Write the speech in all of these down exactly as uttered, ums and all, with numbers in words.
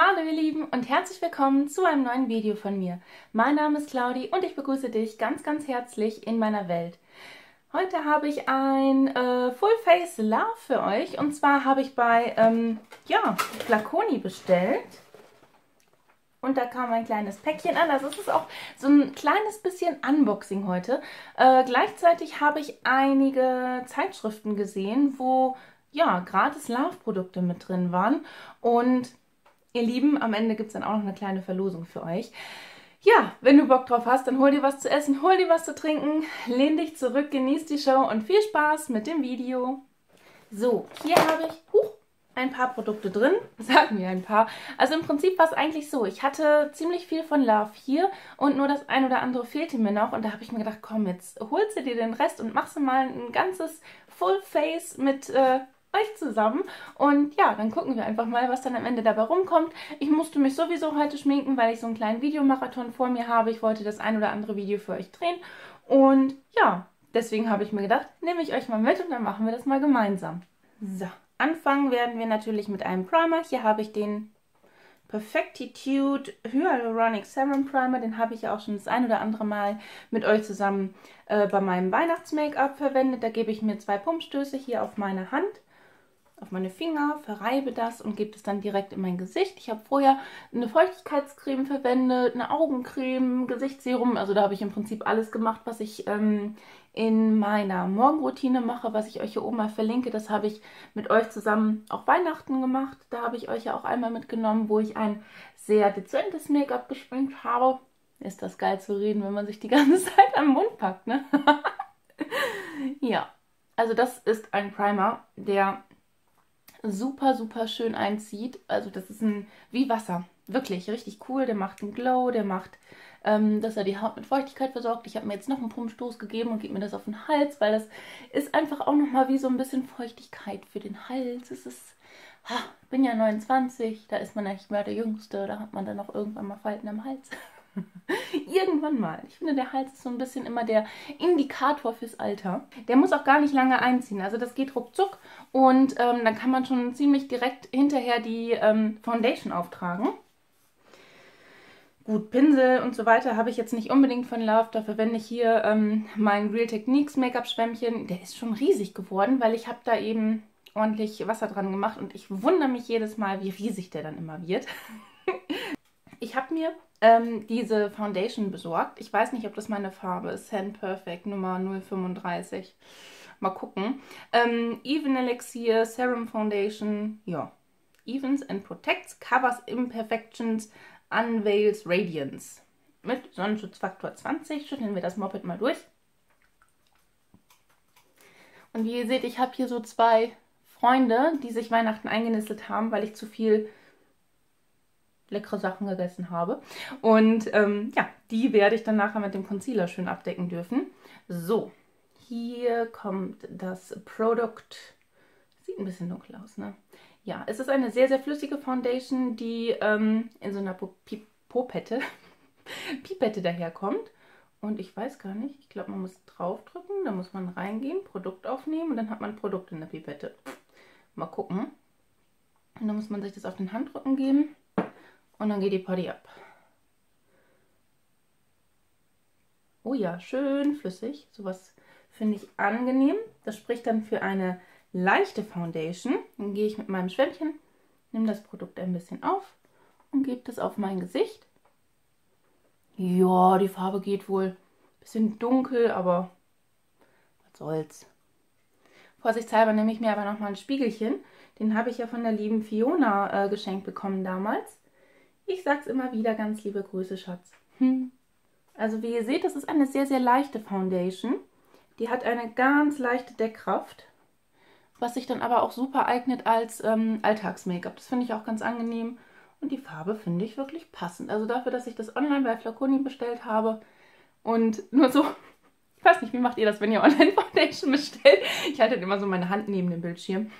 Hallo ihr Lieben und herzlich willkommen zu einem neuen Video von mir. Mein Name ist Claudi und ich begrüße dich ganz ganz herzlich in meiner Welt. Heute habe ich ein äh, Full Face Love für euch und zwar habe ich bei ähm, ja, Flaconi bestellt. Und da kam ein kleines Päckchen an. Also es ist auch so ein kleines bisschen Unboxing heute. Äh, gleichzeitig habe ich einige Zeitschriften gesehen, wo ja gratis Love-Produkte mit drin waren. Und ihr Lieben, am Ende gibt es dann auch noch eine kleine Verlosung für euch. Ja, wenn du Bock drauf hast, dann hol dir was zu essen, hol dir was zu trinken, lehn dich zurück, genieß die Show und viel Spaß mit dem Video. So, hier habe ich... Huch! ein paar Produkte drin, sagen wir ein paar. Also im Prinzip war es eigentlich so, ich hatte ziemlich viel von Love hier und nur das ein oder andere fehlte mir noch und da habe ich mir gedacht, komm, jetzt holst du dir den Rest und machst du mal ein ganzes Full Face mit äh, euch zusammen und ja, dann gucken wir einfach mal, was dann am Ende dabei rumkommt. Ich musste mich sowieso heute schminken, weil ich so einen kleinen Videomarathon vor mir habe. Ich wollte das ein oder andere Video für euch drehen und ja, deswegen habe ich mir gedacht, nehme ich euch mal mit und dann machen wir das mal gemeinsam. So. Anfangen werden wir natürlich mit einem Primer. Hier habe ich den Perfectitude Hyaluronic Serum Primer. Den habe ich ja auch schon das ein oder andere Mal mit euch zusammen äh, bei meinem Weihnachts-Make-up verwendet. Da gebe ich mir zwei Pumpstöße hier auf meine Hand, auf meine Finger, verreibe das und gebe es dann direkt in mein Gesicht. Ich habe vorher eine Feuchtigkeitscreme verwendet, eine Augencreme, Gesichtsserum. Also da habe ich im Prinzip alles gemacht, was ich... Ähm, in meiner Morgenroutine mache, was ich euch hier oben mal verlinke. Das habe ich mit euch zusammen auch Weihnachten gemacht. Da habe ich euch ja auch einmal mitgenommen, wo ich ein sehr dezentes Make-up geschminkt habe. Ist das geil zu reden, wenn man sich die ganze Zeit am Mund packt, ne? Ja, also das ist ein Primer, der super, super schön einzieht. Also das ist ein wie Wasser. Wirklich, richtig cool. Der macht einen Glow, der macht... dass er die Haut mit Feuchtigkeit versorgt. Ich habe mir jetzt noch einen Pumpstoß gegeben und gebe mir das auf den Hals, weil das ist einfach auch nochmal wie so ein bisschen Feuchtigkeit für den Hals. Es ist, ha, ich bin ja neunundzwanzig, da ist man ja nicht mehr der Jüngste, da hat man dann auch irgendwann mal Falten am Hals. Irgendwann mal. Ich finde, der Hals ist so ein bisschen immer der Indikator fürs Alter. Der muss auch gar nicht lange einziehen. Also das geht ruckzuck und ähm, dann kann man schon ziemlich direkt hinterher die ähm, Foundation auftragen. Gut, Pinsel und so weiter habe ich jetzt nicht unbedingt von Love. Da verwende ich hier ähm, mein Real Techniques Make-up-Schwämmchen. Der ist schon riesig geworden, weil ich habe da eben ordentlich Wasser dran gemacht. Und ich wundere mich jedes Mal, wie riesig der dann immer wird. Ich habe mir ähm, diese Foundation besorgt. Ich weiß nicht, ob das meine Farbe ist. Sand Perfect Nummer null fünfunddreißig. Mal gucken. Ähm, Even Elixir Serum Foundation. Ja. Evens and Protects. Covers Imperfections. Unveils Radiance. Mit Sonnenschutzfaktor zwanzig schütteln wir das Moped mal durch. Und wie ihr seht, ich habe hier so zwei Freunde, die sich Weihnachten eingenistelt haben, weil ich zu viel leckere Sachen gegessen habe. Und ähm, ja, die werde ich dann nachher mit dem Concealer schön abdecken dürfen. So, hier kommt das Produkt. Sieht ein bisschen dunkel aus, ne? Ja, es ist eine sehr, sehr flüssige Foundation, die ähm, in so einer Popette, Pipette daherkommt. Und ich weiß gar nicht, ich glaube, man muss draufdrücken, dann muss man reingehen, Produkt aufnehmen und dann hat man Produkt in der Pipette. Mal gucken. Und dann muss man sich das auf den Handrücken geben und dann geht die Party ab. Oh ja, schön flüssig. Sowas finde ich angenehm. Das spricht dann für eine... leichte Foundation. Dann gehe ich mit meinem Schwämmchen, nehme das Produkt ein bisschen auf und gebe das auf mein Gesicht. Ja, die Farbe geht wohl ein bisschen dunkel, aber was soll's. Vorsichtshalber nehme ich mir aber nochmal ein Spiegelchen. Den habe ich ja von der lieben Fiona äh, geschenkt bekommen damals. Ich sag's immer wieder, ganz liebe Grüße, Schatz. Hm. Also wie ihr seht, das ist eine sehr, sehr leichte Foundation. Die hat eine ganz leichte Deckkraft. Was sich dann aber auch super eignet als ähm, Alltags-Make-up. Das finde ich auch ganz angenehm. Und die Farbe finde ich wirklich passend. Also dafür, dass ich das online bei Flaconi bestellt habe. Und nur so, ich weiß nicht, wie macht ihr das, wenn ihr Online-Foundation bestellt? Ich halte immer so meine Hand neben dem Bildschirm.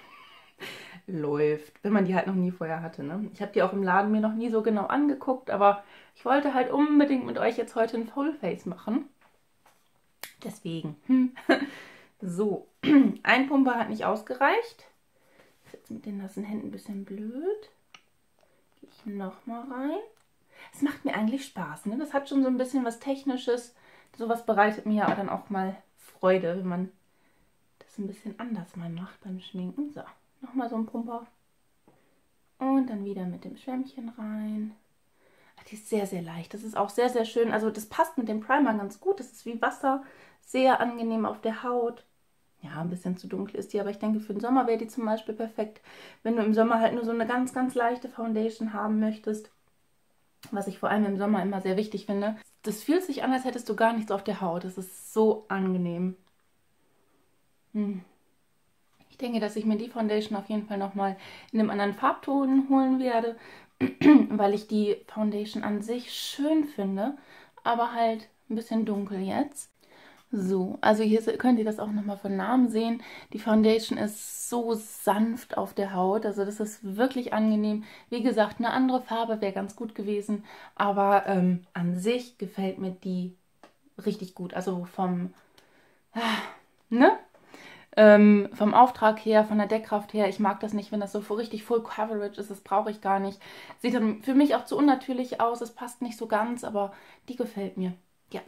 Läuft. Wenn man die halt noch nie vorher hatte, ne? Ich habe die auch im Laden mir noch nie so genau angeguckt. Aber ich wollte halt unbedingt mit euch jetzt heute ein Full-Face machen. Deswegen. Hm. So, ein Pumper hat nicht ausgereicht. Ist jetzt mit den nassen Händen ein bisschen blöd. Gehe ich nochmal rein. Es macht mir eigentlich Spaß, ne? Das hat schon so ein bisschen was Technisches. Sowas bereitet mir ja dann auch mal Freude, wenn man das ein bisschen anders mal macht beim Schminken. So, nochmal so ein Pumper. Und dann wieder mit dem Schwämmchen rein. Ach, die ist sehr, sehr leicht. Das ist auch sehr, sehr schön. Also das passt mit dem Primer ganz gut. Das ist wie Wasser. Sehr angenehm auf der Haut. Ja, ein bisschen zu dunkel ist die, aber ich denke, für den Sommer wäre die zum Beispiel perfekt. Wenn du im Sommer halt nur so eine ganz, ganz leichte Foundation haben möchtest, was ich vor allem im Sommer immer sehr wichtig finde. Das fühlt sich an, als hättest du gar nichts auf der Haut. Das ist so angenehm. Hm. Ich denke, dass ich mir die Foundation auf jeden Fall nochmal in einem anderen Farbton holen werde, weil ich die Foundation an sich schön finde, aber halt ein bisschen dunkel jetzt. So, also hier könnt ihr das auch nochmal von Namen sehen. Die Foundation ist so sanft auf der Haut, also das ist wirklich angenehm. Wie gesagt, eine andere Farbe wäre ganz gut gewesen, aber ähm, an sich gefällt mir die richtig gut. Also vom, äh, ne? ähm, vom Auftrag her, von der Deckkraft her, ich mag das nicht, wenn das so richtig Full Coverage ist, das brauche ich gar nicht. Sieht dann für mich auch zu unnatürlich aus, es passt nicht so ganz, aber die gefällt mir, ja.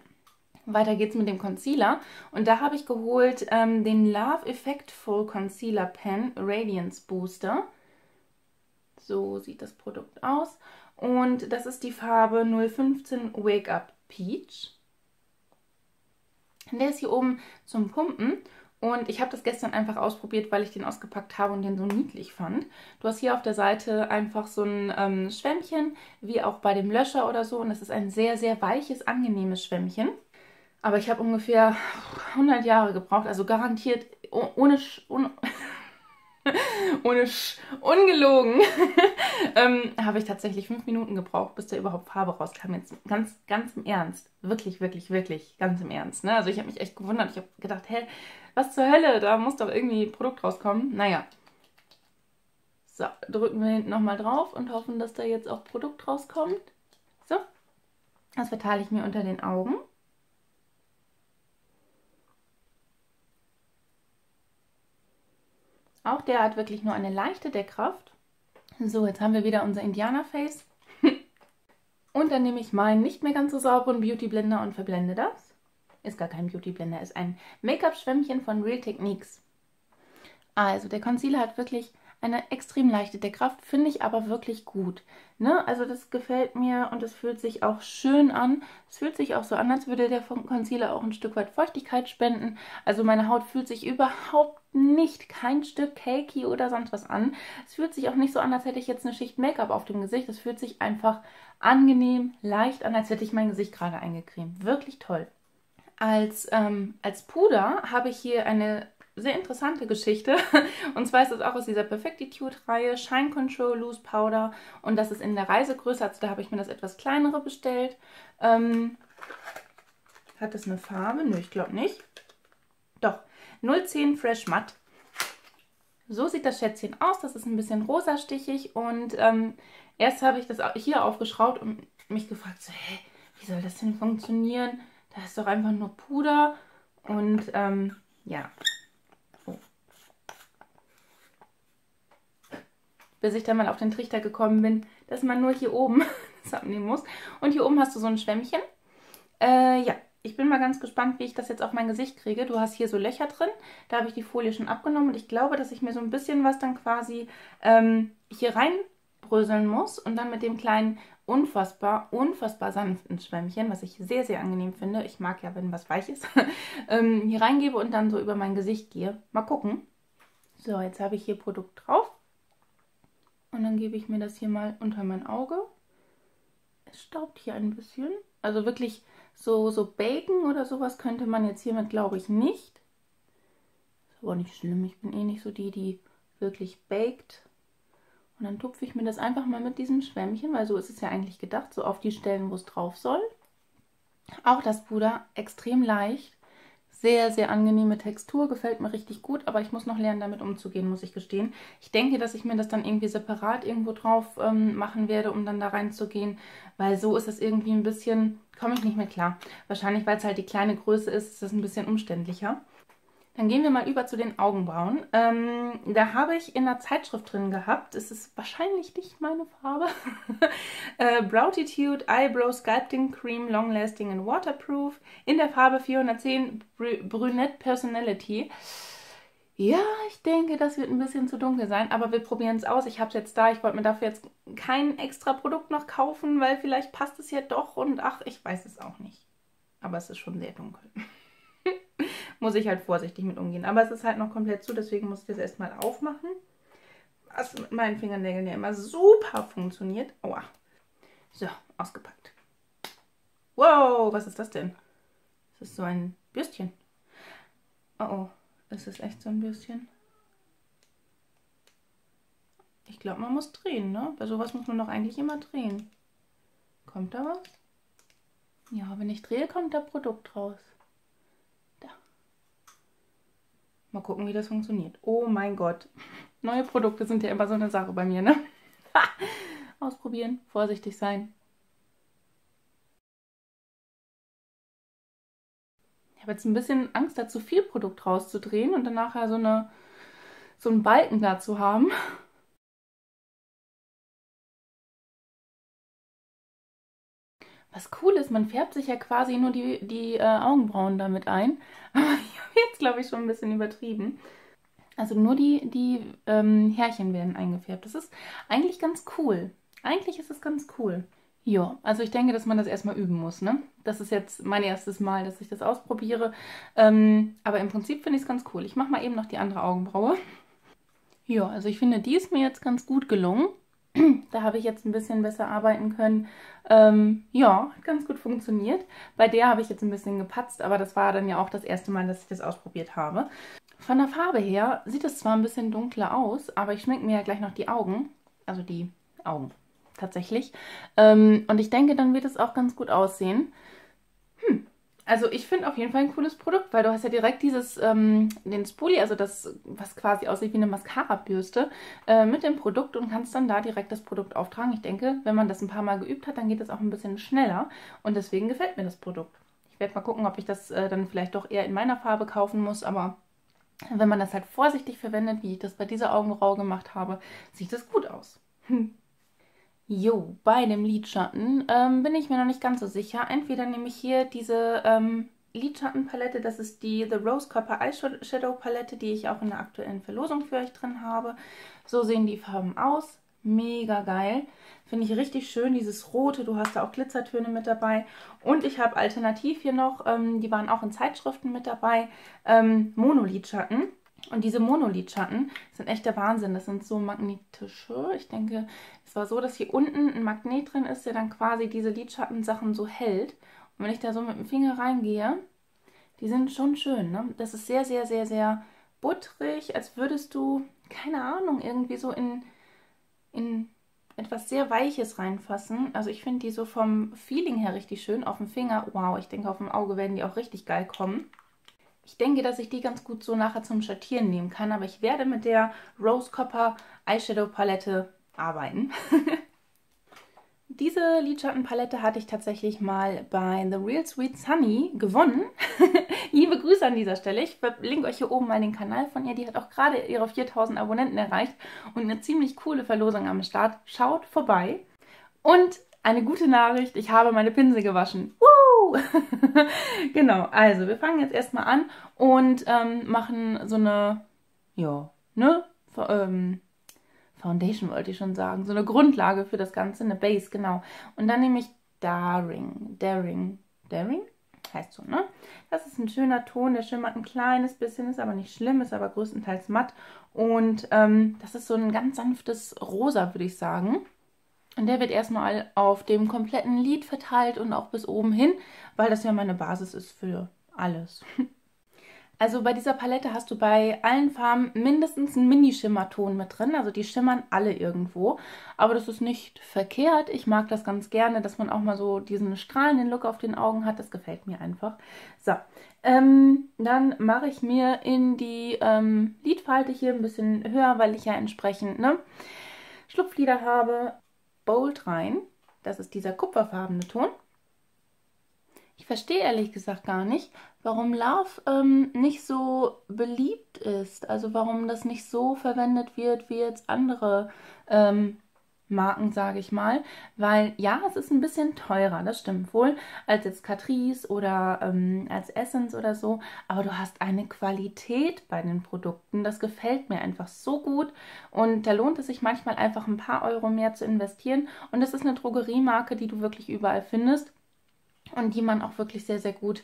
Weiter geht's mit dem Concealer und da habe ich geholt ähm, den Love Effect Full Concealer Pen Radiance Booster. So sieht das Produkt aus und das ist die Farbe null fünfzehn Wake Up Peach. Der ist hier oben zum Pumpen und ich habe das gestern einfach ausprobiert, weil ich den ausgepackt habe und den so niedlich fand. Du hast hier auf der Seite einfach so ein ähm, Schwämmchen, wie auch bei dem Löscher oder so und das ist ein sehr, sehr weiches, angenehmes Schwämmchen. Aber ich habe ungefähr hundert Jahre gebraucht, also garantiert ohne, Sch, ohne, ohne Sch, ungelogen, ähm, habe ich tatsächlich fünf Minuten gebraucht, bis da überhaupt Farbe rauskam. Jetzt ganz, ganz im Ernst, wirklich, wirklich, wirklich, ganz im Ernst. Ne? Also ich habe mich echt gewundert, ich habe gedacht, hä, was zur Hölle, da muss doch irgendwie ein Produkt rauskommen. Naja, so, drücken wir hinten nochmal drauf und hoffen, dass da jetzt auch Produkt rauskommt. So, das verteile ich mir unter den Augen. Auch der hat wirklich nur eine leichte Deckkraft. So, jetzt haben wir wieder unser Indianer-Face. Und dann nehme ich meinen nicht mehr ganz so sauberen Beauty-Blender und verblende das. Ist gar kein Beauty-Blender, ist ein Make-up-Schwämmchen von Real Techniques. Also, der Concealer hat wirklich eine extrem leichte Deckkraft, finde ich aber wirklich gut. Ne? Also das gefällt mir und es fühlt sich auch schön an. Es fühlt sich auch so an, als würde der Concealer auch ein Stück weit Feuchtigkeit spenden. Also meine Haut fühlt sich überhaupt nicht, kein Stück cakey oder sonst was an. Es fühlt sich auch nicht so an, als hätte ich jetzt eine Schicht Make-up auf dem Gesicht. Es fühlt sich einfach angenehm, leicht an, als hätte ich mein Gesicht gerade eingecremt. Wirklich toll. Als, ähm, als Puder habe ich hier eine sehr interessante Geschichte. Und zwar ist es auch aus dieser Perfectitude-Reihe Shine Control Loose Powder. Und das ist in der Reisegröße. Also da habe ich mir das etwas kleinere bestellt. Ähm, hat das eine Farbe? Nö, ich glaube nicht. Doch. null zehn Fresh Matt. So sieht das Schätzchen aus. Das ist ein bisschen rosastichig. Und ähm, erst habe ich das hier aufgeschraubt und mich gefragt, so, hä, wie soll das denn funktionieren? Da ist doch einfach nur Puder. Und ähm, ja... bis ich dann mal auf den Trichter gekommen bin, dass man nur hier oben das abnehmen muss. Und hier oben hast du so ein Schwämmchen. Äh, ja, ich bin mal ganz gespannt, wie ich das jetzt auf mein Gesicht kriege. Du hast hier so Löcher drin, da habe ich die Folie schon abgenommen und ich glaube, dass ich mir so ein bisschen was dann quasi ähm, hier reinbröseln muss und dann mit dem kleinen unfassbar, unfassbar sanften Schwämmchen, was ich sehr, sehr angenehm finde, ich mag ja, wenn was weich ist, ähm, hier reingebe und dann so über mein Gesicht gehe. Mal gucken. So, jetzt habe ich hier Produkt drauf. Und dann gebe ich mir das hier mal unter mein Auge. Es staubt hier ein bisschen. Also wirklich so, so Bacon oder sowas könnte man jetzt hiermit, glaube ich, nicht. Ist aber nicht schlimm. Ich bin eh nicht so die, die wirklich baked. Und dann tupfe ich mir das einfach mal mit diesem Schwämmchen, weil so ist es ja eigentlich gedacht, so auf die Stellen, wo es drauf soll. Auch das Puder extrem leicht. Sehr, sehr angenehme Textur, gefällt mir richtig gut, aber ich muss noch lernen, damit umzugehen, muss ich gestehen. Ich denke, dass ich mir das dann irgendwie separat irgendwo drauf ähm, machen werde, um dann da reinzugehen, weil so ist das irgendwie ein bisschen, komme ich nicht mehr klar. Wahrscheinlich, weil es halt die kleine Größe ist, ist das ein bisschen umständlicher. Dann gehen wir mal über zu den Augenbrauen. Ähm, da habe ich in der Zeitschrift drin gehabt, es ist wahrscheinlich nicht meine Farbe, äh, Browtitude Eyebrow Sculpting Cream Long Lasting and Waterproof in der Farbe vierhundertzehn Br Brunette Personality. Ja, ich denke, das wird ein bisschen zu dunkel sein, aber wir probieren es aus. Ich habe es jetzt da, ich wollte mir dafür jetzt kein extra Produkt noch kaufen, weil vielleicht passt es ja doch und ach, ich weiß es auch nicht. Aber es ist schon sehr dunkel. Muss ich halt vorsichtig mit umgehen. Aber es ist halt noch komplett zu, deswegen muss ich das erstmal aufmachen. Was mit meinen Fingernägeln ja immer super funktioniert. Aua. So, ausgepackt. Wow, was ist das denn? Das ist so ein Bürstchen. Oh oh, ist das echt so ein Bürstchen? Ich glaube, man muss drehen, ne? Bei sowas muss man doch eigentlich immer drehen. Kommt da was? Ja, wenn ich drehe, kommt da Produkt raus. Mal gucken, wie das funktioniert. Oh mein Gott. Neue Produkte sind ja immer so eine Sache bei mir, ne? Ausprobieren, vorsichtig sein. Ich habe jetzt ein bisschen Angst, da zu viel Produkt rauszudrehen und dann nachher so, eine, so einen Balken da zu haben. Was cool ist, man färbt sich ja quasi nur die, die äh, Augenbrauen damit ein. Aber ich habe jetzt, glaube ich, schon ein bisschen übertrieben. Also nur die, die ähm, Härchen werden eingefärbt. Das ist eigentlich ganz cool. Eigentlich ist es ganz cool. Ja, also ich denke, dass man das erstmal üben muss, ne? Das ist jetzt mein erstes Mal, dass ich das ausprobiere. Ähm, aber im Prinzip finde ich es ganz cool. Ich mache mal eben noch die andere Augenbraue. Ja, also ich finde, die ist mir jetzt ganz gut gelungen. Da habe ich jetzt ein bisschen besser arbeiten können. Ähm, ja, hat ganz gut funktioniert. Bei der habe ich jetzt ein bisschen gepatzt, aber das war dann ja auch das erste Mal, dass ich das ausprobiert habe. Von der Farbe her sieht es zwar ein bisschen dunkler aus, aber ich schminke mir ja gleich noch die Augen. Also die Augen, tatsächlich. Ähm, und ich denke, dann wird es auch ganz gut aussehen. Hm. Also ich finde auf jeden Fall ein cooles Produkt, weil du hast ja direkt dieses, ähm, den Spoolie, also das, was quasi aussieht wie eine Mascara-Bürste, äh, mit dem Produkt und kannst dann da direkt das Produkt auftragen. Ich denke, wenn man das ein paar Mal geübt hat, dann geht das auch ein bisschen schneller und deswegen gefällt mir das Produkt. Ich werde mal gucken, ob ich das äh, dann vielleicht doch eher in meiner Farbe kaufen muss, aber wenn man das halt vorsichtig verwendet, wie ich das bei dieser Augenbraue gemacht habe, sieht das gut aus. Hm. Jo, bei dem Lidschatten ähm, bin ich mir noch nicht ganz so sicher. Entweder nehme ich hier diese ähm, Lidschattenpalette, das ist die The Rose Copper Eyeshadow Palette, die ich auch in der aktuellen Verlosung für euch drin habe. So sehen die Farben aus. Mega geil. Finde ich richtig schön, dieses Rote. Du hast da auch Glitzertöne mit dabei. Und ich habe alternativ hier noch, ähm, die waren auch in Zeitschriften mit dabei, ähm, Monolidschatten. Und diese Monolidschatten sind echt der Wahnsinn. Das sind so magnetische. Ich denke, es war so, dass hier unten ein Magnet drin ist, der dann quasi diese Lidschattensachen so hält. Und wenn ich da so mit dem Finger reingehe, die sind schon schön, ne? Das ist sehr, sehr, sehr, sehr butterig, als würdest du, keine Ahnung, irgendwie so in, in etwas sehr Weiches reinfassen. Also ich finde die so vom Feeling her richtig schön. Auf dem Finger, wow, ich denke, auf dem Auge werden die auch richtig geil kommen. Ich denke, dass ich die ganz gut so nachher zum Schattieren nehmen kann, aber ich werde mit der Rose Copper Eyeshadow Palette arbeiten. Diese Lidschattenpalette hatte ich tatsächlich mal bei The Real Sweet Sunny gewonnen. Liebe Grüße an dieser Stelle. Ich verlinke euch hier oben mal den Kanal von ihr. Die hat auch gerade ihre viertausend Abonnenten erreicht und eine ziemlich coole Verlosung am Start. Schaut vorbei. Und eine gute Nachricht, ich habe meine Pinsel gewaschen. Genau, also wir fangen jetzt erstmal an und ähm, machen so eine, ja, ne, F ähm, Foundation wollte ich schon sagen, so eine Grundlage für das Ganze, eine Base, genau. Und dann nehme ich Daring, Daring, Daring, heißt so, ne? Das ist ein schöner Ton, der schimmert ein kleines bisschen, ist aber nicht schlimm, ist aber größtenteils matt. Und ähm, das ist so ein ganz sanftes Rosa, würde ich sagen. Und der wird erstmal auf dem kompletten Lid verteilt und auch bis oben hin, weil das ja meine Basis ist für alles. Also bei dieser Palette hast du bei allen Farben mindestens einen Mini-Schimmerton mit drin. Also die schimmern alle irgendwo. Aber das ist nicht verkehrt. Ich mag das ganz gerne, dass man auch mal so diesen strahlenden Look auf den Augen hat. Das gefällt mir einfach. So, ähm, dann mache ich mir in die ähm, Lidfalte hier ein bisschen höher, weil ich ja entsprechend, ne, Schlupflider habe. Bold rein. Das ist dieser kupferfarbene Ton. Ich verstehe ehrlich gesagt gar nicht, warum Love ähm, nicht so beliebt ist. Also warum das nicht so verwendet wird, wie jetzt andere ähm, Marken, sage ich mal. Weil ja, es ist ein bisschen teurer, das stimmt wohl, als jetzt Catrice oder ähm, als Essence oder so. Aber du hast eine Qualität bei den Produkten, das gefällt mir einfach so gut. Und da lohnt es sich manchmal einfach ein paar Euro mehr zu investieren. Und das ist eine Drogeriemarke, die du wirklich überall findest. Und die man auch wirklich sehr, sehr gut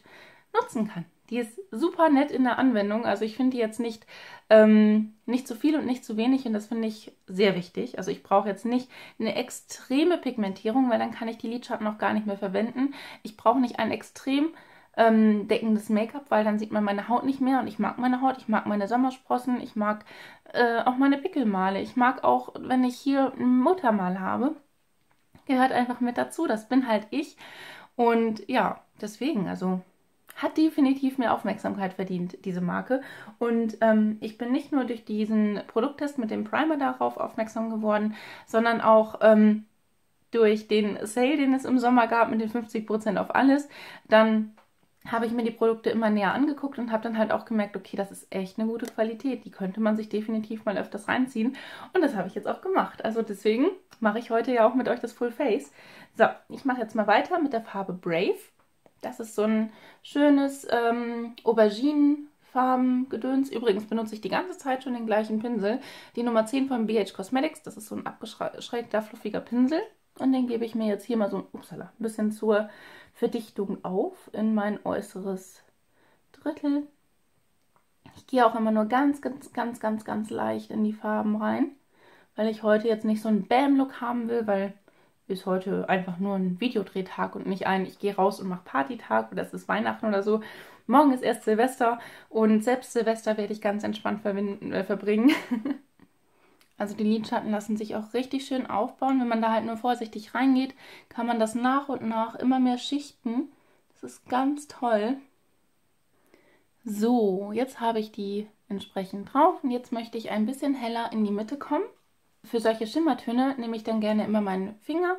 nutzen kann. Die ist super nett in der Anwendung. Also ich finde die jetzt nicht, ähm, nicht zu viel und nicht zu wenig. Und das finde ich sehr wichtig. Also ich brauche jetzt nicht eine extreme Pigmentierung, weil dann kann ich die Lidschatten auch gar nicht mehr verwenden. Ich brauche nicht ein extrem ähm, deckendes Make-up, weil dann sieht man meine Haut nicht mehr. Und ich mag meine Haut, ich mag meine Sommersprossen, ich mag äh, auch meine Pickelmale. Ich mag auch, wenn ich hier ein Muttermal habe, gehört einfach mit dazu. Das bin halt ich. Und ja, deswegen, also hat definitiv mehr Aufmerksamkeit verdient, diese Marke. Und ähm, ich bin nicht nur durch diesen Produkttest mit dem Primer darauf aufmerksam geworden, sondern auch ähm, durch den Sale, den es im Sommer gab mit den fünfzig Prozent auf alles. Dann habe ich mir die Produkte immer näher angeguckt und habe dann halt auch gemerkt, okay, das ist echt eine gute Qualität. Die könnte man sich definitiv mal öfters reinziehen. Und das habe ich jetzt auch gemacht. Also deswegen mache ich heute ja auch mit euch das Full Face. So, ich mache jetzt mal weiter mit der Farbe Brave. Das ist so ein schönes ähm, Auberginenfarben-Gedöns. Übrigens benutze ich die ganze Zeit schon den gleichen Pinsel. Die Nummer zehn von B H Cosmetics. Das ist so ein abgeschrägter, fluffiger Pinsel. Und den gebe ich mir jetzt hier mal so ein, upsala, ein bisschen zur Verdichtung auf in mein äußeres Drittel. Ich gehe auch immer nur ganz, ganz, ganz, ganz, ganz leicht in die Farben rein. Weil ich heute jetzt nicht so einen Bam-Look haben will, weil ist heute einfach nur ein Videodrehtag und nicht ein, ich gehe raus und mache Partytag oder es ist Weihnachten oder so. Morgen ist erst Silvester und selbst Silvester werde ich ganz entspannt äh, verbringen. Also die Lidschatten lassen sich auch richtig schön aufbauen. Wenn man da halt nur vorsichtig reingeht, kann man das nach und nach immer mehr schichten. Das ist ganz toll. So, jetzt habe ich die entsprechend drauf und jetzt möchte ich ein bisschen heller in die Mitte kommen. Für solche Schimmertöne nehme ich dann gerne immer meinen Finger.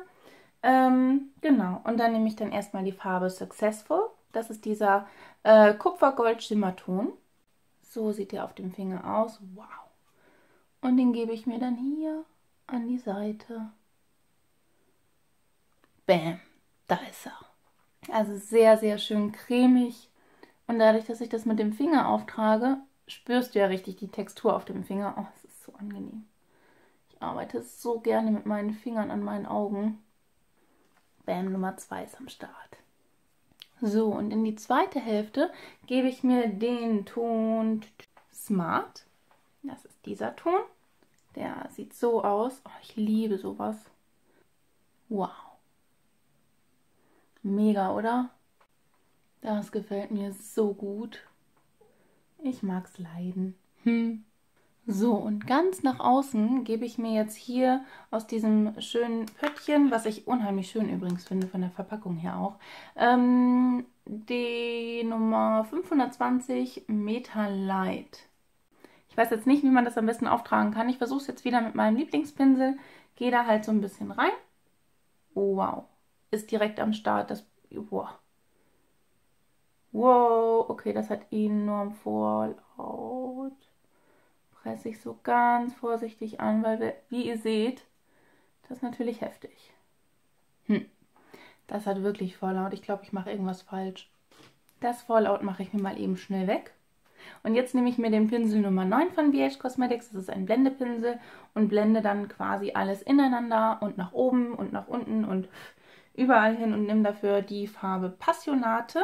Ähm, genau, und dann nehme ich dann erstmal die Farbe Successful. Das ist dieser äh, Kupfergold-Schimmerton. So sieht der auf dem Finger aus. Wow! Und den gebe ich mir dann hier an die Seite. Bam! Da ist er. Also sehr, sehr schön cremig. Und dadurch, dass ich das mit dem Finger auftrage, spürst du ja richtig die Textur auf dem Finger. Oh, es ist so angenehm. Ich arbeite so gerne mit meinen Fingern an meinen Augen. Bam, Nummer zwei ist am Start. So, und in die zweite Hälfte gebe ich mir den Ton Smart. Das ist dieser Ton. Der sieht so aus. Oh, ich liebe sowas. Wow. Mega, oder? Das gefällt mir so gut. Ich mag's leiden. Hm. So, und ganz nach außen gebe ich mir jetzt hier aus diesem schönen Pöttchen, was ich unheimlich schön übrigens finde, von der Verpackung her auch, ähm, die Nummer fünfhundertzwanzig Meta Light. Ich weiß jetzt nicht, wie man das am besten auftragen kann. Ich versuche es jetzt wieder mit meinem Lieblingspinsel, gehe da halt so ein bisschen rein. Wow, ist direkt am Start. Das, wow. Wow, okay, das hat enorm Vorlaut. Presse ich so ganz vorsichtig an, weil, wir, wie ihr seht, das ist natürlich heftig. Hm. Das hat wirklich Fallout. Ich glaube, ich mache irgendwas falsch. Das Fallout mache ich mir mal eben schnell weg. Und jetzt nehme ich mir den Pinsel Nummer neun von B H Cosmetics. Das ist ein Blendepinsel und blende dann quasi alles ineinander und nach oben und nach unten und überall hin und nehme dafür die Farbe Passionate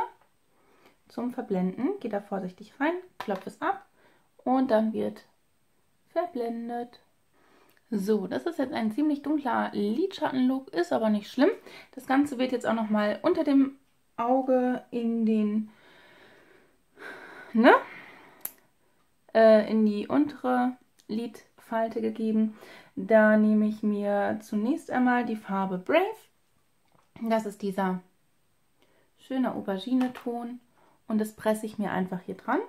zum Verblenden. Gehe da vorsichtig rein, klopfe es ab und dann wird verblendet. So, das ist jetzt ein ziemlich dunkler Lidschattenlook, ist aber nicht schlimm. Das Ganze wird jetzt auch nochmal unter dem Auge in den, ne, äh, in die untere Lidfalte gegeben. Da nehme ich mir zunächst einmal die Farbe Brave. Das ist dieser schöne Aubergine-Ton und das presse ich mir einfach hier dran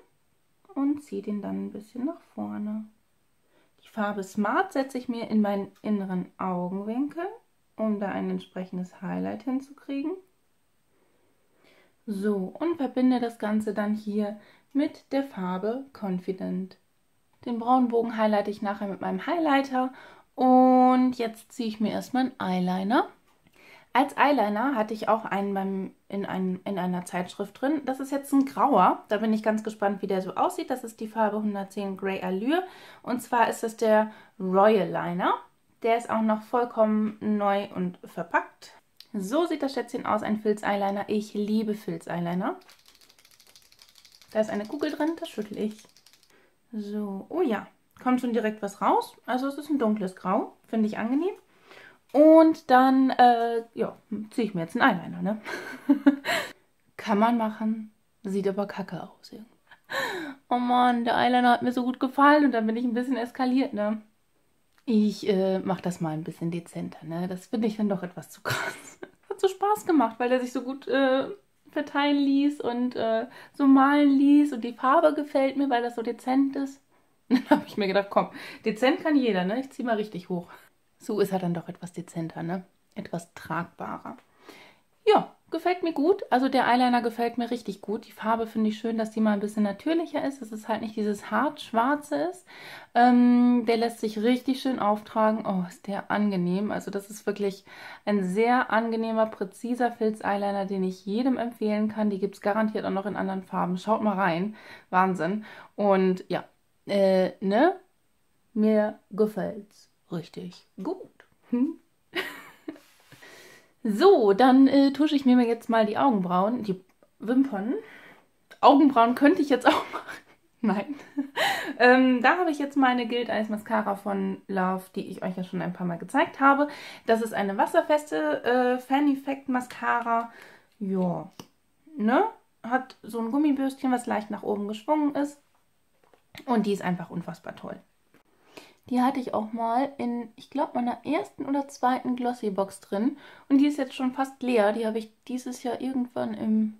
und ziehe den dann ein bisschen nach vorne. Die Farbe Smart setze ich mir in meinen inneren Augenwinkel, um da ein entsprechendes Highlight hinzukriegen. So, und verbinde das Ganze dann hier mit der Farbe Confident. Den braunen Bogen highlighte ich nachher mit meinem Highlighter. Und jetzt ziehe ich mir erstmal einen Eyeliner. Als Eyeliner hatte ich auch einen beim, in, einem, in einer Zeitschrift drin. Das ist jetzt ein grauer. Da bin ich ganz gespannt, wie der so aussieht. Das ist die Farbe hundertzehn Grey Allure. Und zwar ist das der Royal Liner. Der ist auch noch vollkommen neu und verpackt. So sieht das Schätzchen aus, ein Filz-Eyeliner. Ich liebe Filz-Eyeliner. Da ist eine Kugel drin, das schüttle ich. So, oh ja, kommt schon direkt was raus. Also es ist ein dunkles Grau, finde ich angenehm. Und dann, äh, ja, ziehe ich mir jetzt einen Eyeliner, ne? Kann man machen, sieht aber kacke aus. Irgendwie. Oh Mann, der Eyeliner hat mir so gut gefallen und dann bin ich ein bisschen eskaliert, ne? Ich äh, mache das mal ein bisschen dezenter, ne? Das finde ich dann doch etwas zu krass. Hat so Spaß gemacht, weil der sich so gut äh, verteilen ließ und äh, so malen ließ und die Farbe gefällt mir, weil das so dezent ist. Dann habe ich mir gedacht, komm, dezent kann jeder, ne? Ich ziehe mal richtig hoch. So ist er dann doch etwas dezenter, ne? Etwas tragbarer. Ja, gefällt mir gut. Also der Eyeliner gefällt mir richtig gut. Die Farbe finde ich schön, dass die mal ein bisschen natürlicher ist. Dass es halt nicht dieses hart schwarze ist. Ähm, der lässt sich richtig schön auftragen. Oh, ist der angenehm. Also das ist wirklich ein sehr angenehmer, präziser Filz-Eyeliner, den ich jedem empfehlen kann. Die gibt es garantiert auch noch in anderen Farben. Schaut mal rein. Wahnsinn. Und ja, äh, ne? Mir gefällt's. Richtig gut. Hm? So, dann äh, tusche ich mir jetzt mal die Augenbrauen, die Wimpern. Augenbrauen könnte ich jetzt auch machen. Nein. ähm, da habe ich jetzt meine Guild Eyes Mascara von Love, die ich euch ja schon ein paar Mal gezeigt habe. Das ist eine wasserfeste äh, Fan Effect Mascara. Ja, ne? Hat so ein Gummibürstchen, was leicht nach oben geschwungen ist. Und die ist einfach unfassbar toll. Die hatte ich auch mal in, ich glaube, meiner ersten oder zweiten Glossybox drin. Und die ist jetzt schon fast leer. Die habe ich dieses Jahr irgendwann im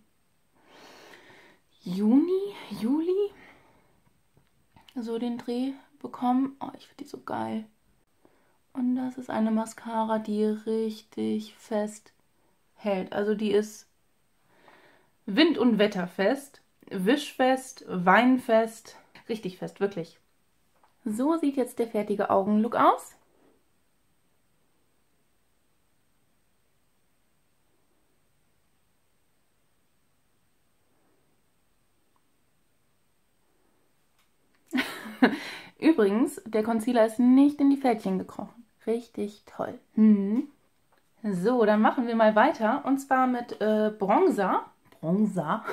Juni, Juli so den Dreh bekommen. Oh, ich finde die so geil. Und das ist eine Mascara, die richtig fest hält. Also die ist wind- und wetterfest, wischfest, weinfest, richtig fest, wirklich. So sieht jetzt der fertige Augenlook aus. Übrigens, der Concealer ist nicht in die Fältchen gekrochen. Richtig toll. Hm. So, dann machen wir mal weiter. Und zwar mit äh, Bronzer. Bronzer.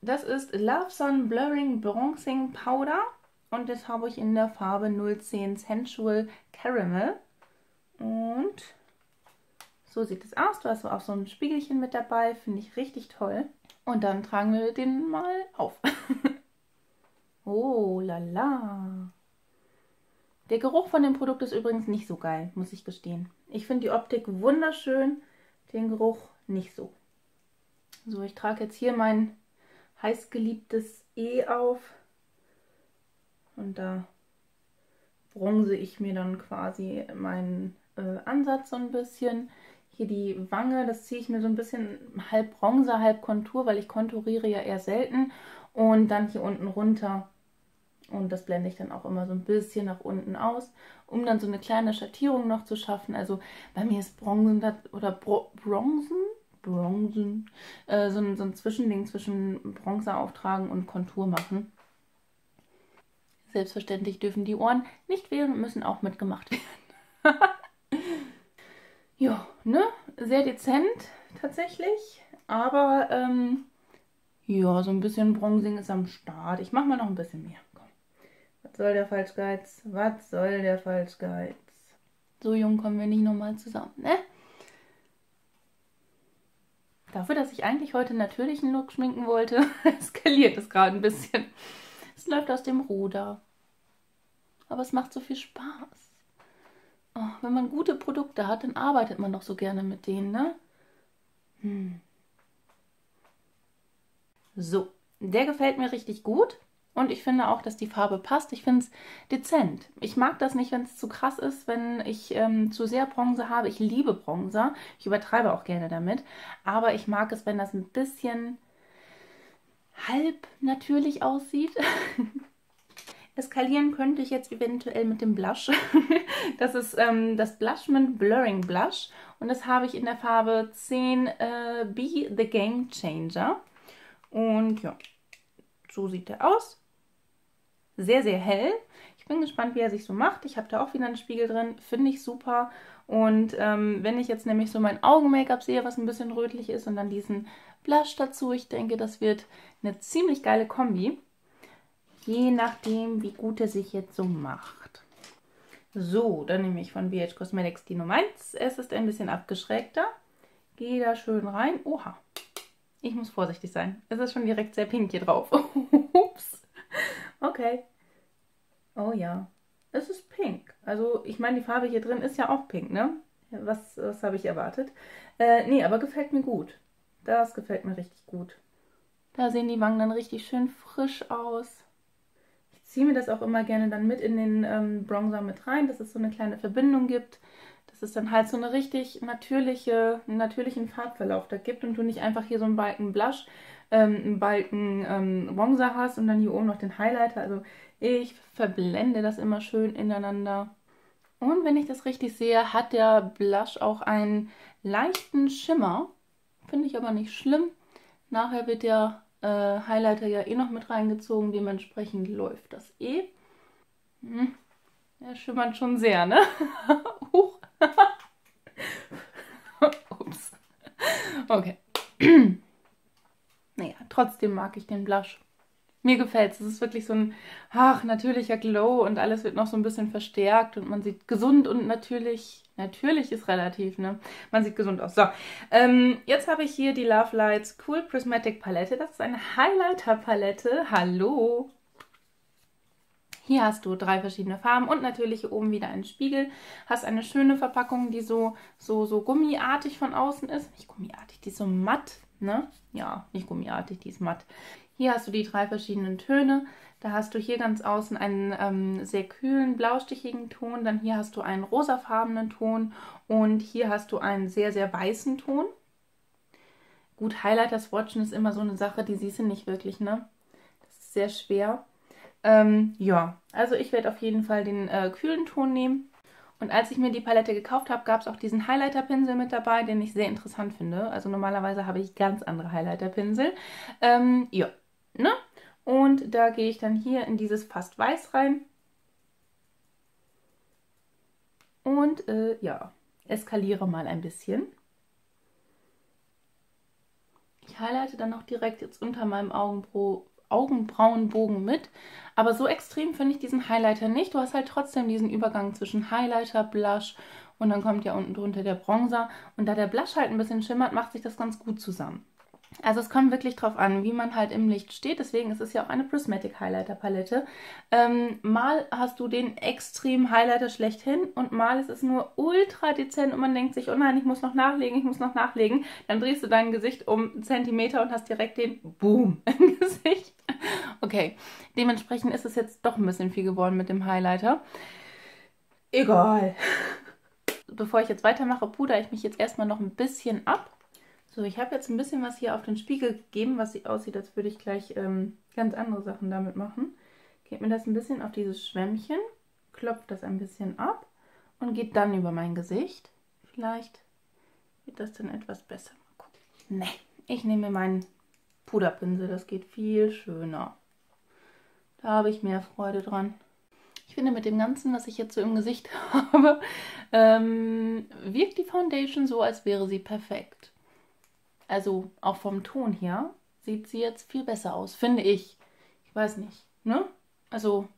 Das ist Love Sun Blurring Bronzing Powder. Und das habe ich in der Farbe null zehn Sensual Caramel. Und so sieht es aus. Du hast auch so ein Spiegelchen mit dabei. Finde ich richtig toll. Und dann tragen wir den mal auf. Oh, lala. Der Geruch von dem Produkt ist übrigens nicht so geil, muss ich gestehen. Ich finde die Optik wunderschön, den Geruch nicht so. So, ich trage jetzt hier mein heißgeliebtes E auf. Und da bronze ich mir dann quasi meinen äh, Ansatz so ein bisschen. Hier die Wange, das ziehe ich mir so ein bisschen halb Bronzer, halb Kontur, weil ich konturiere ja eher selten. Und dann hier unten runter. Und das blende ich dann auch immer so ein bisschen nach unten aus, um dann so eine kleine Schattierung noch zu schaffen. Also bei mir ist Bronzen oder Bro Bronzen, Bronzen äh, so, ein, so ein Zwischending zwischen Bronzer auftragen und Kontur machen. Selbstverständlich dürfen die Ohren nicht fehlen und müssen auch mitgemacht werden. Ja, ne? Sehr dezent tatsächlich, aber ähm, ja, so ein bisschen Bronzing ist am Start. Ich mache mal noch ein bisschen mehr. Komm. Was soll der Falschgeiz? Was soll der Falschgeiz? So jung kommen wir nicht nochmal zusammen, ne? Dafür, dass ich eigentlich heute einen natürlichen Look schminken wollte, eskaliert es gerade ein bisschen. Es läuft aus dem Ruder. Aber es macht so viel Spaß. Oh, wenn man gute Produkte hat, dann arbeitet man doch so gerne mit denen, ne? Hm. So, der gefällt mir richtig gut. Und ich finde auch, dass die Farbe passt. Ich finde es dezent. Ich mag das nicht, wenn es zu krass ist, wenn ich ähm, zu sehr Bronzer habe. Ich liebe Bronzer. Ich übertreibe auch gerne damit. Aber ich mag es, wenn das ein bisschen halb natürlich aussieht. Eskalieren könnte ich jetzt eventuell mit dem Blush. Das ist ähm, das Blushment Blurring Blush. Und das habe ich in der Farbe zehn äh, Be the Game Changer. Und ja, so sieht er aus. Sehr, sehr hell. Ich bin gespannt, wie er sich so macht. Ich habe da auch wieder einen Spiegel drin. Finde ich super. Und ähm, wenn ich jetzt nämlich so mein Augen-Make-up sehe, was ein bisschen rötlich ist, und dann diesen Blush dazu, ich denke, das wird eine ziemlich geile Kombi. Je nachdem, wie gut er sich jetzt so macht. So, dann nehme ich von B H Cosmetics die Nummer eins. Es ist ein bisschen abgeschrägter. Gehe da schön rein. Oha, ich muss vorsichtig sein. Es ist schon direkt sehr pink hier drauf. Ups. Okay. Oh ja, es ist pink. Also ich meine, die Farbe hier drin ist ja auch pink, ne? Was, was habe ich erwartet? Äh, nee, aber gefällt mir gut. Das gefällt mir richtig gut. Da sehen die Wangen dann richtig schön frisch aus. Ich ziehe mir das auch immer gerne dann mit in den ähm, Bronzer mit rein, dass es so eine kleine Verbindung gibt, dass es dann halt so eine richtig natürliche, einen natürlichen Farbverlauf da gibt und du nicht einfach hier so einen Balken Blush, ähm, einen Balken ähm, Bronzer hast und dann hier oben noch den Highlighter. Also ich verblende das immer schön ineinander. Und wenn ich das richtig sehe, hat der Blush auch einen leichten Schimmer. Finde ich aber nicht schlimm. Nachher wird der Highlighter ja eh noch mit reingezogen, dementsprechend läuft das eh. Hm. Der schimmert schon sehr, ne? Huch. Ups. Okay. Naja, trotzdem mag ich den Blush. Mir gefällt es. Es ist wirklich so ein ach, natürlicher Glow und alles wird noch so ein bisschen verstärkt und man sieht gesund und natürlich, natürlich ist relativ, ne? Man sieht gesund aus. So, ähm, jetzt habe ich hier die Love Lights Cool Prismatic Palette. Das ist eine Highlighter-Palette. Hallo! Hier hast du drei verschiedene Farben und natürlich hier oben wieder einen Spiegel. Hast eine schöne Verpackung, die so, so, so gummiartig von außen ist. Nicht gummiartig, die ist so matt, ne? Ja, nicht gummiartig, die ist matt. Hier hast du die drei verschiedenen Töne. Da hast du hier ganz außen einen ähm, sehr kühlen, blaustichigen Ton. Dann hier hast du einen rosafarbenen Ton. Und hier hast du einen sehr, sehr weißen Ton. Gut, Highlighter-Swatchen ist immer so eine Sache, die siehst du nicht wirklich, ne? Das ist sehr schwer. Ähm, ja, also ich werde auf jeden Fall den äh, kühlen Ton nehmen. Und als ich mir die Palette gekauft habe, gab es auch diesen Highlighter-Pinsel mit dabei, den ich sehr interessant finde. Also normalerweise habe ich ganz andere Highlighter-Pinsel. Ähm, ja. Ne? Und da gehe ich dann hier in dieses fast weiß rein. Und äh, ja, eskaliere mal ein bisschen. Ich highlighte dann auch direkt jetzt unter meinem Augenbro Augenbrauenbogen mit. Aber so extrem finde ich diesen Highlighter nicht. Du hast halt trotzdem diesen Übergang zwischen Highlighter, Blush und dann kommt ja unten drunter der Bronzer. Und da der Blush halt ein bisschen schimmert, macht sich das ganz gut zusammen. Also es kommt wirklich drauf an, wie man halt im Licht steht. Deswegen ist es ja auch eine Prismatic Highlighter Palette. Ähm, mal hast du den extrem Highlighter schlechthin und mal ist es nur ultra dezent und man denkt sich, oh nein, ich muss noch nachlegen, ich muss noch nachlegen. Dann drehst du dein Gesicht um einen Zentimeter und hast direkt den Boom im Gesicht. Okay, dementsprechend ist es jetzt doch ein bisschen viel geworden mit dem Highlighter. Egal. Bevor ich jetzt weitermache, pudere ich mich jetzt erstmal noch ein bisschen ab. So, ich habe jetzt ein bisschen was hier auf den Spiegel gegeben, was aussieht, als würde ich gleich ähm, ganz andere Sachen damit machen. Gebe mir das ein bisschen auf dieses Schwämmchen, klopfe das ein bisschen ab und geht dann über mein Gesicht. Vielleicht wird das dann etwas besser. Mal gucken. Ne, ich nehme mir meinen Puderpinsel, das geht viel schöner. Da habe ich mehr Freude dran. Ich finde, mit dem Ganzen, was ich jetzt so im Gesicht habe, ähm, wirkt die Foundation so, als wäre sie perfekt. Also auch vom Ton her sieht sie jetzt viel besser aus, finde ich. Ich weiß nicht, ne? Also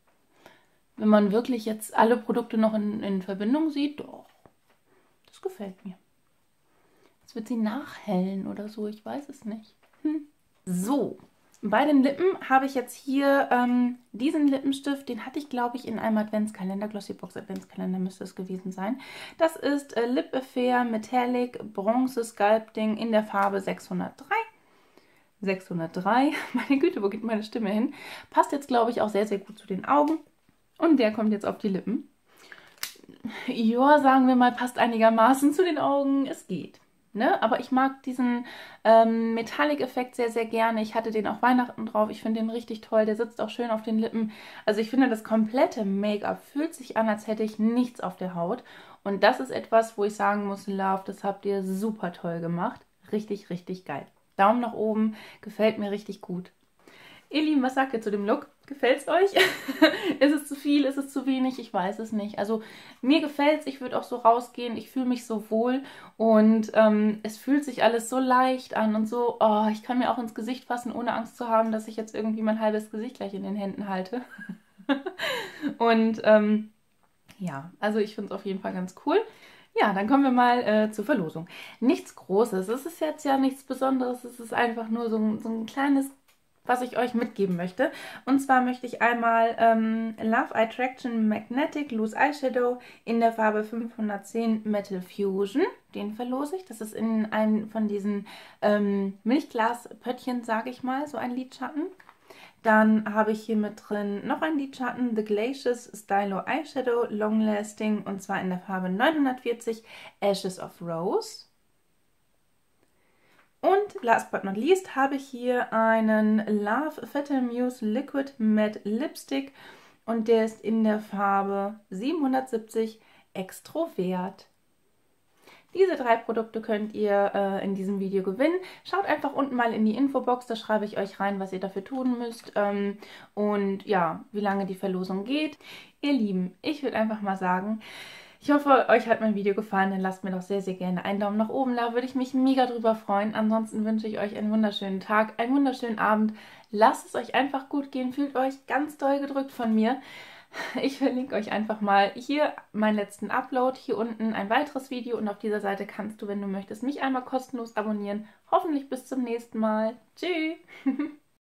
wenn man wirklich jetzt alle Produkte noch in, in Verbindung sieht, doch, das gefällt mir. Jetzt wird sie nachhellen oder so, ich weiß es nicht. Hm. So, bei den Lippen habe ich jetzt hier ähm, diesen Lippenstift, den hatte ich glaube ich in einem Adventskalender, Glossybox Adventskalender müsste es gewesen sein. Das ist äh, Lip Affair Metallic Bronze Sculpting in der Farbe sechshundertdrei. sechshundertdrei. Meine Güte, wo geht meine Stimme hin? Passt jetzt, glaube ich, auch sehr, sehr gut zu den Augen. Und der kommt jetzt auf die Lippen. Ja, sagen wir mal, passt einigermaßen zu den Augen. Es geht. Ne? Aber ich mag diesen ähm, Metallic-Effekt sehr, sehr gerne. Ich hatte den auch Weihnachten drauf. Ich finde den richtig toll. Der sitzt auch schön auf den Lippen. Also ich finde, das komplette Make-up fühlt sich an, als hätte ich nichts auf der Haut. Und das ist etwas, wo ich sagen muss, Love, das habt ihr super toll gemacht. Richtig, richtig geil. Daumen nach oben. Gefällt mir richtig gut. Ihr Lieben, was sagt ihr zu dem Look? Gefällt es euch? Ist es zu viel? Ist es zu wenig? Ich weiß es nicht. Also mir gefällt es. Ich würde auch so rausgehen. Ich fühle mich so wohl und ähm, es fühlt sich alles so leicht an und so, oh, ich kann mir auch ins Gesicht fassen, ohne Angst zu haben, dass ich jetzt irgendwie mein halbes Gesicht gleich in den Händen halte. Und ähm, ja, also ich finde es auf jeden Fall ganz cool. Ja, dann kommen wir mal äh, zur Verlosung. Nichts Großes. Es ist jetzt ja nichts Besonderes. Es ist einfach nur so, so ein kleines, was ich euch mitgeben möchte. Und zwar möchte ich einmal ähm, Love Attraction Magnetic Loose Eyeshadow in der Farbe fünfhundertzehn Metal Fusion. Den verlose ich. Das ist in einem von diesen ähm, Milchglas-Pöttchen, sage ich mal, so ein Lidschatten. Dann habe ich hier mit drin noch einen Lidschatten, The Glacious Stylo Eyeshadow Long Lasting, und zwar in der Farbe neunhundertvierzig Ashes of Rose. Und last but not least habe ich hier einen Love Fetamuse Liquid Matte Lipstick und der ist in der Farbe siebenhundertsiebzig Extrovert. Diese drei Produkte könnt ihr äh, in diesem Video gewinnen. Schaut einfach unten mal in die Infobox, da schreibe ich euch rein, was ihr dafür tun müsst ähm, und ja, wie lange die Verlosung geht. Ihr Lieben, ich würde einfach mal sagen, ich hoffe, euch hat mein Video gefallen, dann lasst mir doch sehr, sehr gerne einen Daumen nach oben da, würde ich mich mega drüber freuen. Ansonsten wünsche ich euch einen wunderschönen Tag, einen wunderschönen Abend. Lasst es euch einfach gut gehen, fühlt euch ganz doll gedrückt von mir. Ich verlinke euch einfach mal hier meinen letzten Upload, hier unten ein weiteres Video und auf dieser Seite kannst du, wenn du möchtest, mich einmal kostenlos abonnieren. Hoffentlich bis zum nächsten Mal. Tschüss!